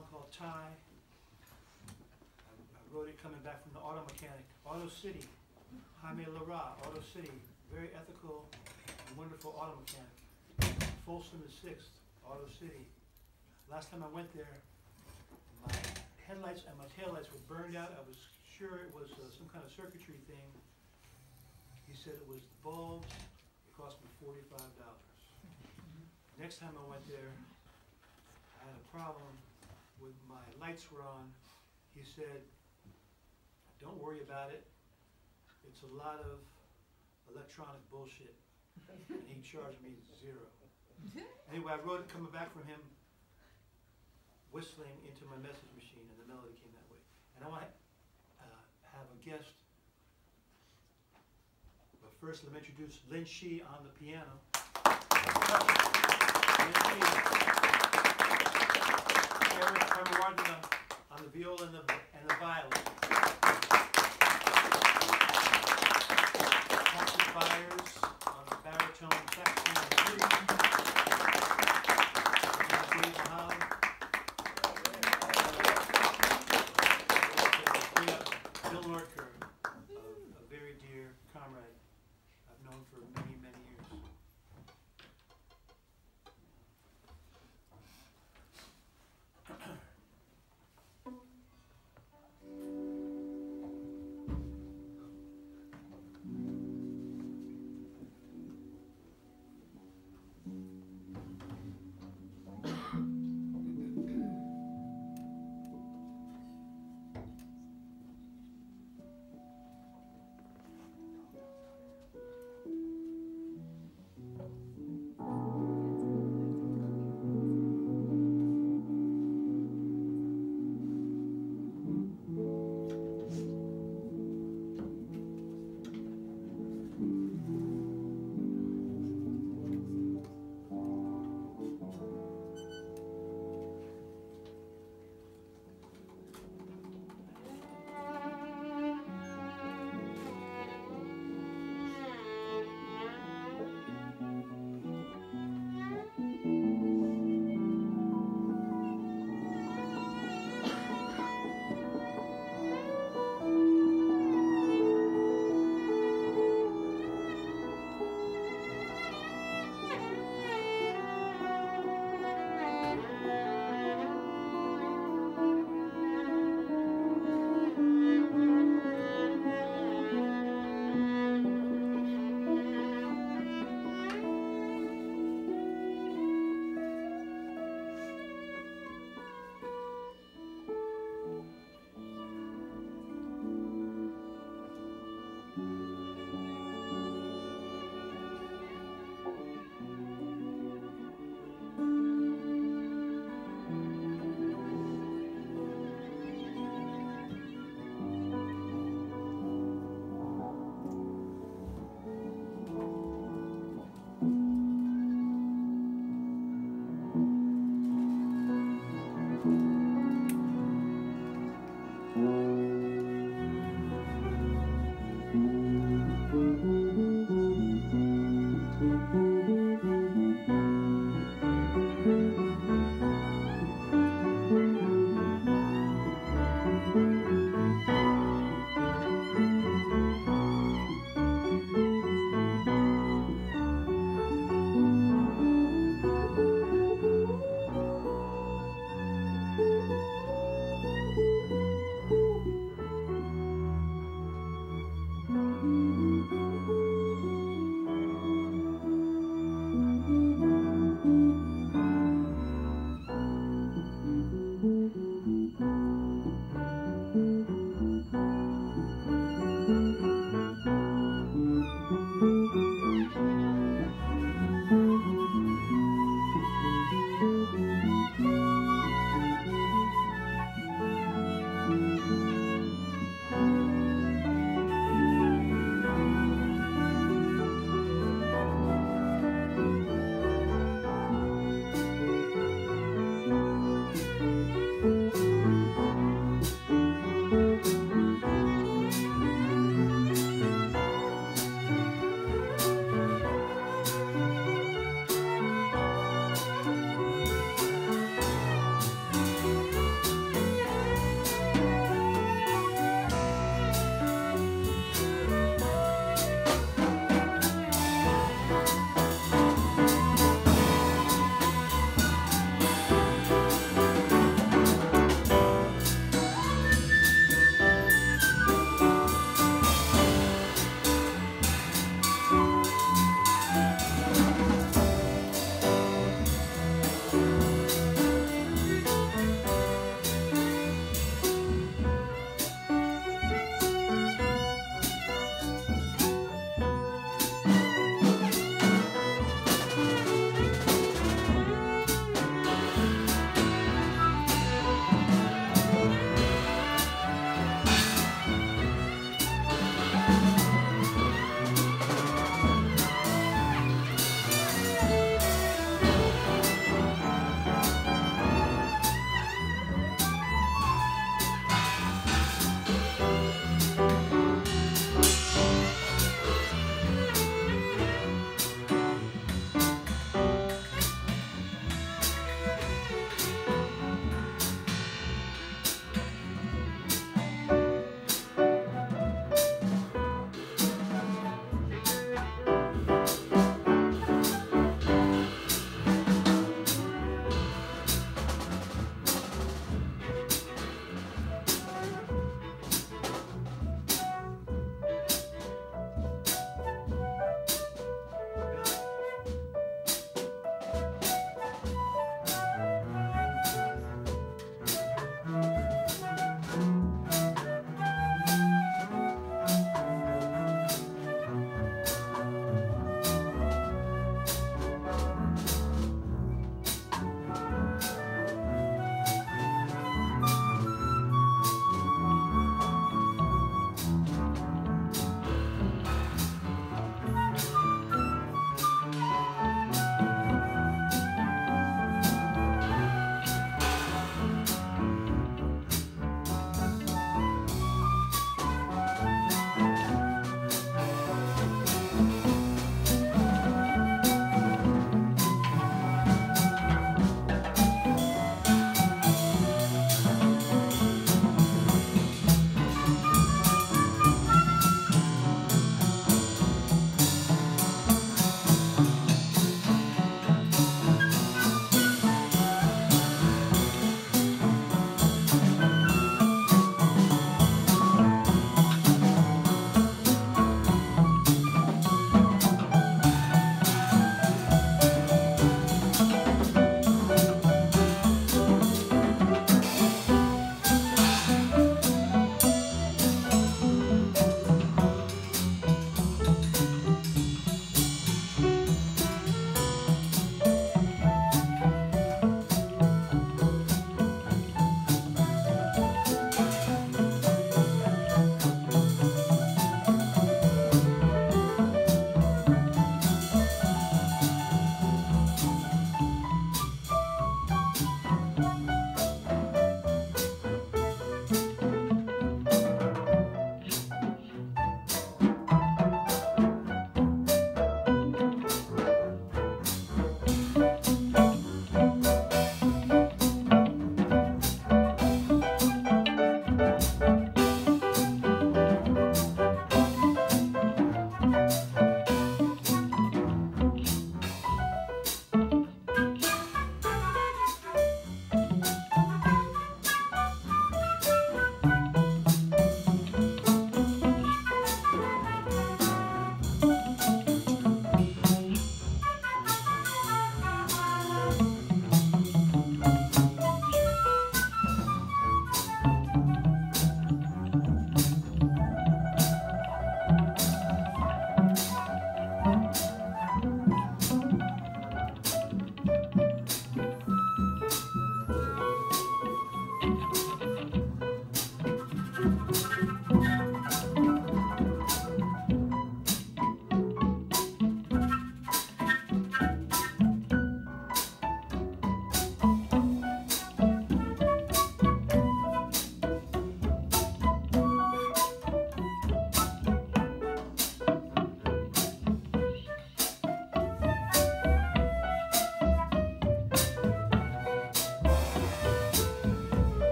song called T'ai. I wrote it coming back from the auto mechanic. Auto City, Jaime Lara, Auto City, very ethical and wonderful auto mechanic. Folsom and 6th, Auto City. Last time I went there, my headlights and my taillights were burned out. I was sure it was some kind of circuitry thing. He said it was the bulbs. It cost me $45. Next time I went there, I had a problem with my lights were on. He said, don't worry about it. It's a lot of electronic bullshit. And he charged me $0. Anyway, I wrote it coming back from him, whistling into my message machine, and the melody came that way. And I want to have a guest, but first let me introduce Lin Shi on the piano. Lin Shi.